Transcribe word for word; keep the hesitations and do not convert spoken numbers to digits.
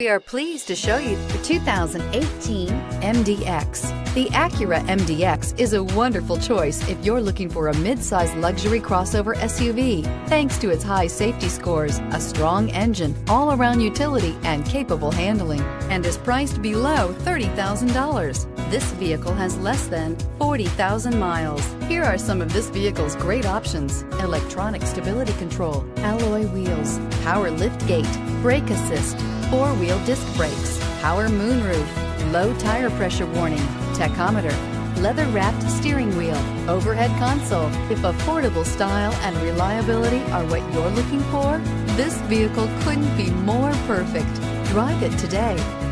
We are pleased to show you the two thousand eighteen M D X. The Acura M D X is a wonderful choice if you're looking for a mid-size luxury crossover S U V. Thanks to its high safety scores, a strong engine, all-around utility, and capable handling, and is priced below thirty thousand dollars. This vehicle has less than forty thousand miles. Here are some of this vehicle's great options: electronic stability control, alloy wheels, power lift gate, brake assist, four-wheel disc brakes, power moonroof, low tire pressure warning, tachometer, leather-wrapped steering wheel, overhead console. If affordable style and reliability are what you're looking for, this vehicle couldn't be more perfect. Drive it today.